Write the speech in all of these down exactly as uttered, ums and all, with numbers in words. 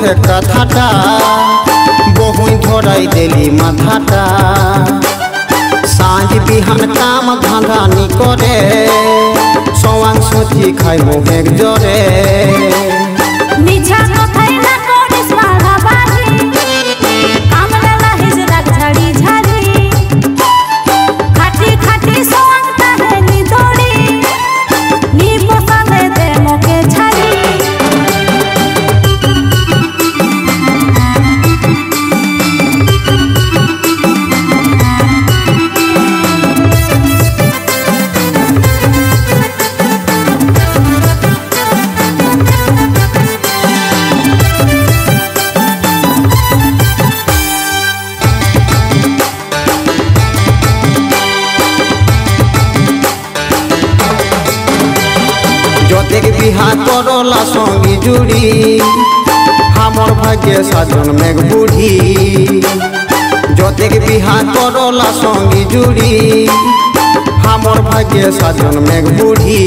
মুখের কথাটা বহুই ধরাই দিলি মাথাটা সাঁঝ বিহান কাম ধাঁধানি করে সওয়াং সুচি খাই মুখের জরে বিহা করলা সঙ্গী জুড়ি আমার ভাগ্যে সাজন মেঘ বুড়ি যতেক বিহা করলা সঙ্গী জুড়ি আমার ভাগ্যে সাজন মেঘ বুড়ি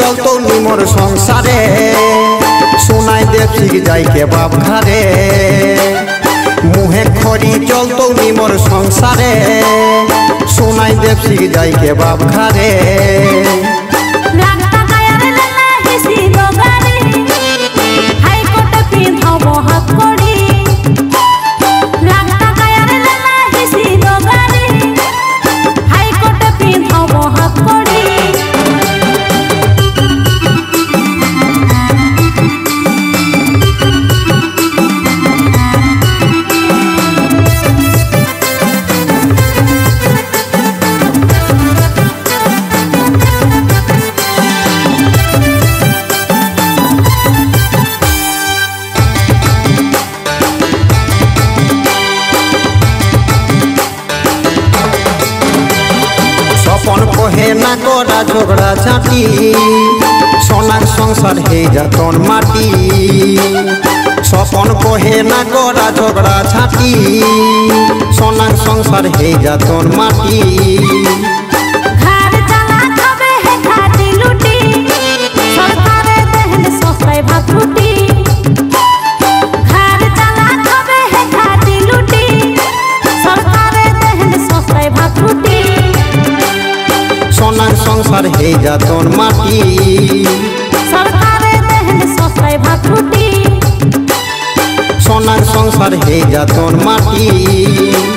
চলতো নিমর সংসারে সোনাই দেবসিক যাইকে বাপ ঘরে মুহে খড়ি চলতো নিমর সংসারে সোনাই দেবসিক যাইকে বাপ ঘরে না করা ঝগড়া চাটি সোনার সংসার হে যাতন মাটি স্বপন কহে না করা ঝগড়া ছাটি সোনার সংসার হে যাতন মাটি সোনার সংসার হে যাতন মাটি সরকারে দেন সস্তায় ভাত রুটি সোনার সংসার হে যাতন মাটি।